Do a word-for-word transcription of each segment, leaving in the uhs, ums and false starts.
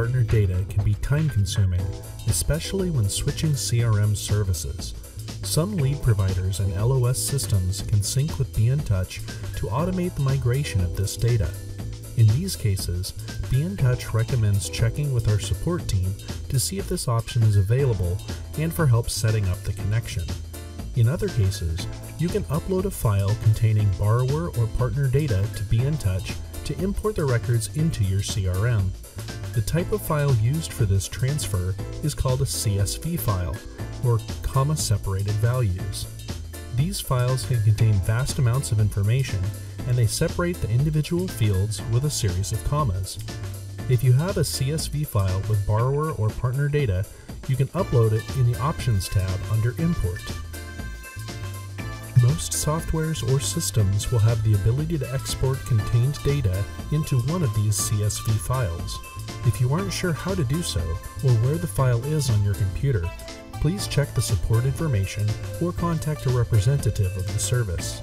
partner data can be time-consuming, especially when switching C R M services. Some lead providers and L O S systems can sync with B N Touch to automate the migration of this data. In these cases, B N Touch recommends checking with our support team to see if this option is available and for help setting up the connection. In other cases, you can upload a file containing borrower or partner data to B N Touch to import the records into your C R M. The type of file used for this transfer is called a C S V file, or comma-separated values. These files can contain vast amounts of information, and they separate the individual fields with a series of commas. If you have a C S V file with borrower or partner data, you can upload it in the Options tab under Import. Most softwares or systems will have the ability to export contained data into one of these C S V files. If you aren't sure how to do so, or where the file is on your computer, please check the support information or contact a representative of the service.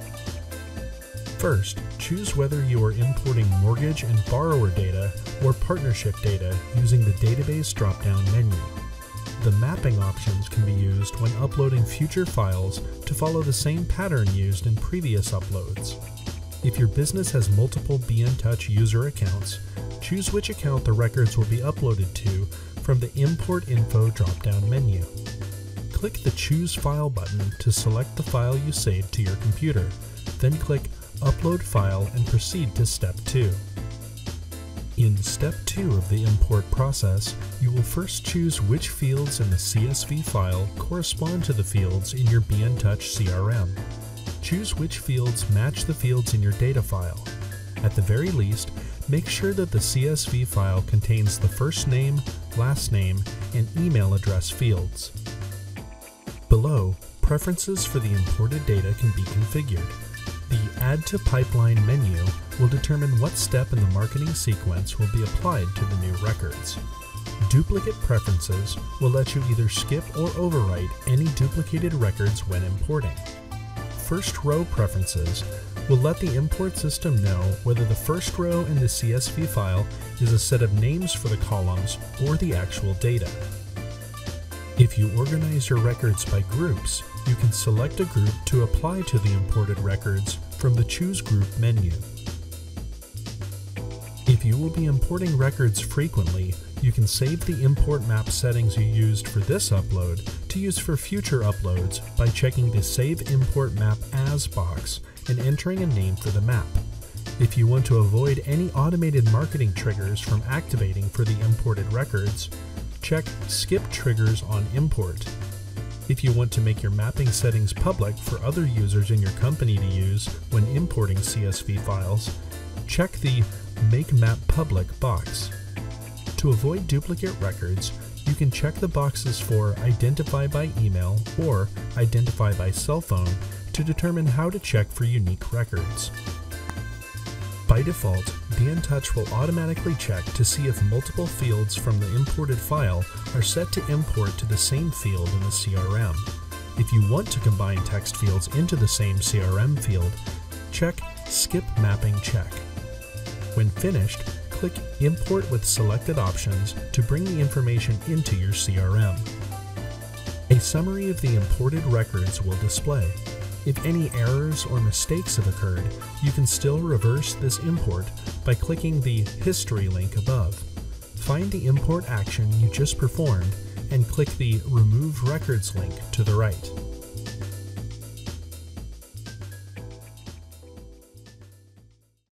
First, choose whether you are importing mortgage and borrower data or partnership data using the Database drop-down menu. The mapping options can be used when uploading future files to follow the same pattern used in previous uploads. If your business has multiple B N Touch user accounts, choose which account the records will be uploaded to from the Import Info drop-down menu. Click the Choose File button to select the file you saved to your computer, then click Upload File and proceed to Step two. In Step two of the import process, you will first choose which fields in the C S V file correspond to the fields in your B N Touch C R M. Choose which fields match the fields in your data file. At the very least, make sure that the C S V file contains the first name, last name, and email address fields. Below, preferences for the imported data can be configured. The Add to Pipeline menu will determine what step in the marketing sequence will be applied to the new records. Duplicate preferences will let you either skip or overwrite any duplicated records when importing. First row preferences will let the import system know whether the first row in the C S V file is a set of names for the columns or the actual data. If you organize your records by groups, you can select a group to apply to the imported records from the Choose Group menu. If you will be importing records frequently, you can save the import map settings you used for this upload to use for future uploads by checking the Save Import Map As box and entering a name for the map. If you want to avoid any automated marketing triggers from activating for the imported records, check Skip Triggers on Import. If you want to make your mapping settings public for other users in your company to use when importing C S V files, check the Make Map Public box. To avoid duplicate records, you can check the boxes for Identify by Email or Identify by Cell Phone to determine how to check for unique records. By default, B N Touch will automatically check to see if multiple fields from the imported file are set to import to the same field in the C R M. If you want to combine text fields into the same C R M field, check Skip Mapping Check. When finished, click Import with selected options to bring the information into your C R M. A summary of the imported records will display. If any errors or mistakes have occurred, you can still reverse this import by clicking the History link above. Find the import action you just performed and click the Remove Records link to the right.